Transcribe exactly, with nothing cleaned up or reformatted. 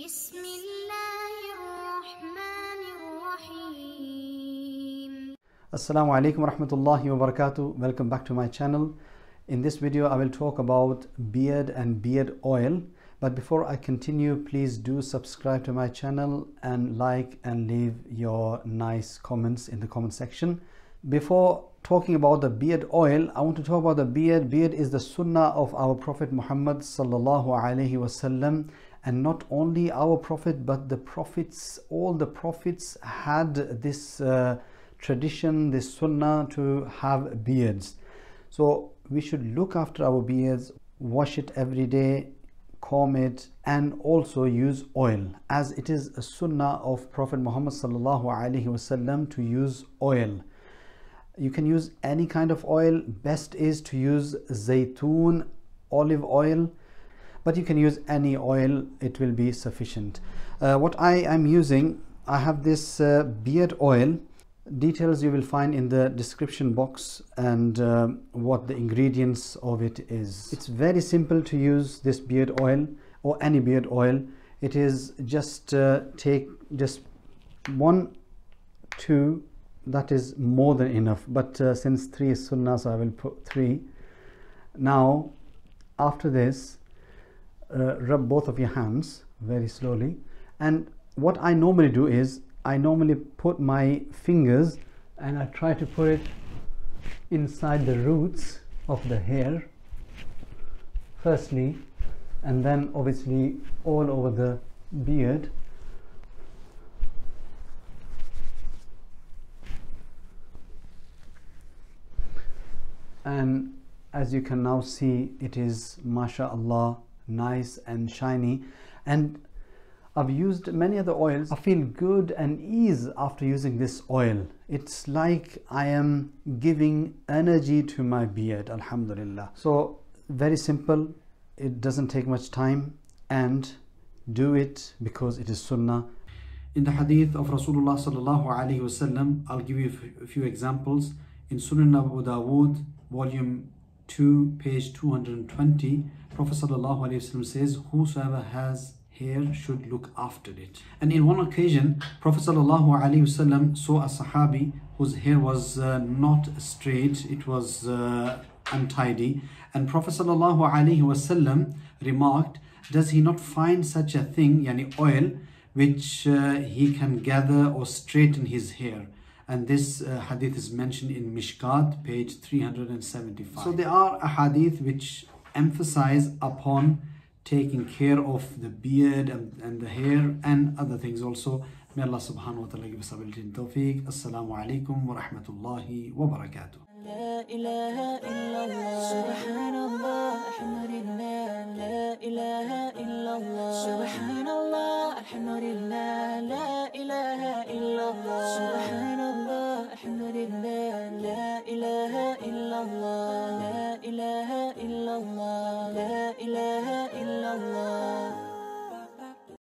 Bismillahir Rahmanir Rahim. Assalamu Alaikum warahmatullahi wabarakatuh. Welcome back to my channel. In this video I will talk about beard and beard oil, but before I continue, please do subscribe to my channel and like and leave your nice comments in the comment section. Before talking about the beard oil, I want to talk about the beard. Beard is the sunnah of our Prophet Muhammad sallallahu alaihi wasallam, and not only our Prophet but the prophets, all the prophets had this uh, tradition, this sunnah to have beards. So we should look after our beards, wash it every day, comb it, and also use oil, as it is a sunnah of Prophet Muhammad sallallahu alaihi wasallam to use oil. You can use any kind of oil. Best is to use Zaytun olive oil, but you can use any oil, it will be sufficient. Uh, what I am using, I have this uh, beard oil. Details you will find in the description box, and uh, what the ingredients of it is. It's very simple to use this beard oil or any beard oil. It is just uh, take just one, two. That is more than enough, but uh, since three is sunnah, so I will put three. Now after this, uh, rub both of your hands very slowly, and what I normally do is I normally put my fingers and I try to put it inside the roots of the hair firstly, and then obviously all over the beard. And as you can now see, it is Masha Allah nice and shiny. And I've used many other oils. I feel good and ease after using this oil. It's like I am giving energy to my beard, Alhamdulillah. So very simple, it doesn't take much time, and do it because it is sunnah. In the hadith of Rasulullah sallallahu alaihi wasallam, I'll give you a few examples. In Sunan Abu Dawud, volume two, page two hundred twenty, Prophet sallallahu alaihi wasallam says, whosoever has hair should look after it. And in one occasion, Prophet sallallahu alaihi wasallam saw a sahabi whose hair was uh, not straight, it was uh, untidy. And Prophet sallallahu alaihi wasallam remarked, does he not find such a thing, yani oil, which uh, he can gather or straighten his hair? And this uh, hadith is mentioned in Mishkat, page three hundred seventy-five. So there are a hadith which emphasize upon taking care of the beard and, and the hair and other things also. May Allah subhanahu wa ta'ala give us ability and tawfiq. Assalamu alaikum wa rahmatullahi wa barakatuh. La ilaha illallah, subhanallah, alhamdulillah. La ilaha illallah, subhanallah, alhamdulillah. La ilaha illallah, subhanallah, alhamdulillah. La ilaha illallah.